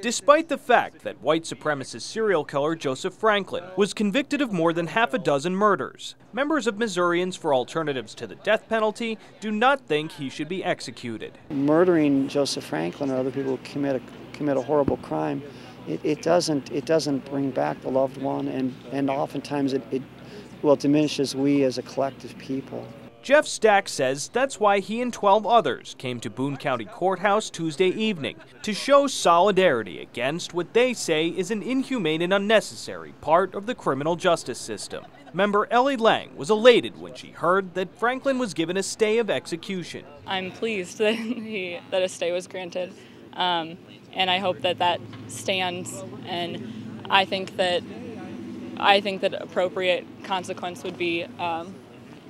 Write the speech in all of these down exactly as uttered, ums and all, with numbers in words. despite the fact that white supremacist serial killer Joseph Franklin was convicted of more than half a dozen murders. Members of Missourians for Alternatives to the Death Penalty do not think he should be executed. Murdering Joseph Franklin or other people who commit a, commit a horrible crime, it, it, doesn't, it doesn't bring back the loved one, and, and oftentimes it, it well, diminishes we as a collective people. Jeff Stack says that's why he and twelve others came to Boone County Courthouse Tuesday evening to show solidarity against what they say is an inhumane and unnecessary part of the criminal justice system. Member Ellie Lang was elated when she heard that Franklin was given a stay of execution. I'm pleased that, he, that a stay was granted, um, and I hope that that stands, and I think that, I think that appropriate consequence would be um,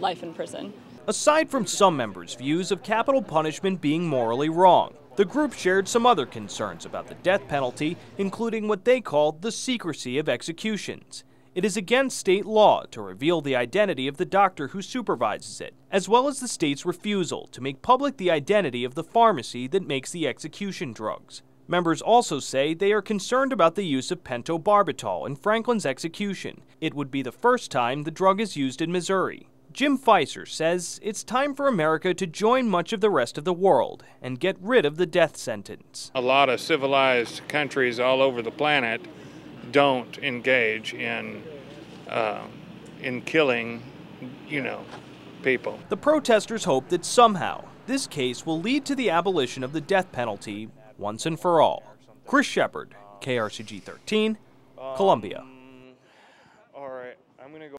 life in prison. Aside from some members' views of capital punishment being morally wrong, the group shared some other concerns about the death penalty, including what they called the secrecy of executions. It is against state law to reveal the identity of the doctor who supervises it, as well as the state's refusal to make public the identity of the pharmacy that makes the execution drugs. Members also say they are concerned about the use of pentobarbital in Franklin's execution. It would be the first time the drug is used in Missouri. Jim Fiser says it's time for America to join much of the rest of the world and get rid of the death sentence. A lot of civilized countries all over the planet don't engage in, uh, in killing, you know, people. The protesters hope that somehow this case will lead to the abolition of the death penalty once and for all. Chris Shepard, K R C G thirteen, Columbia.